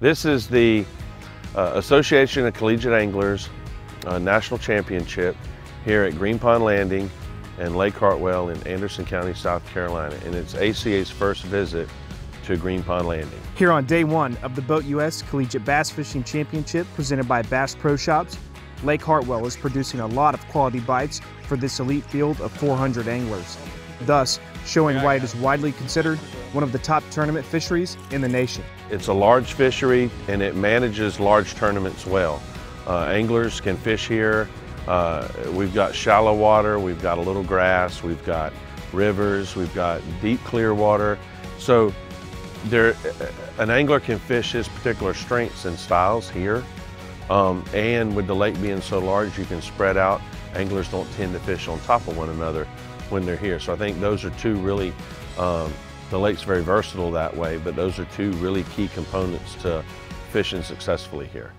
This is the Association of Collegiate Anglers National Championship here at Green Pond Landing and Lake Hartwell in Anderson County, South Carolina, and it's ACA's first visit to Green Pond Landing. Here on day one of the Boat US Collegiate Bass Fishing Championship presented by Bass Pro Shops, Lake Hartwell is producing a lot of quality bites for this elite field of 400 anglers, thus showing why it is widely considered one of the top tournament fisheries in the nation. It's a large fishery and it manages large tournaments well. Anglers can fish here. We've got shallow water, we've got a little grass, we've got rivers, we've got deep clear water. So an angler can fish his particular strengths and styles here. And with the lake being so large, you can spread out. Anglers don't tend to fish on top of one another when they're here. So I think those are two really, the lake's very versatile that way, but those are two really key components to fishing successfully here.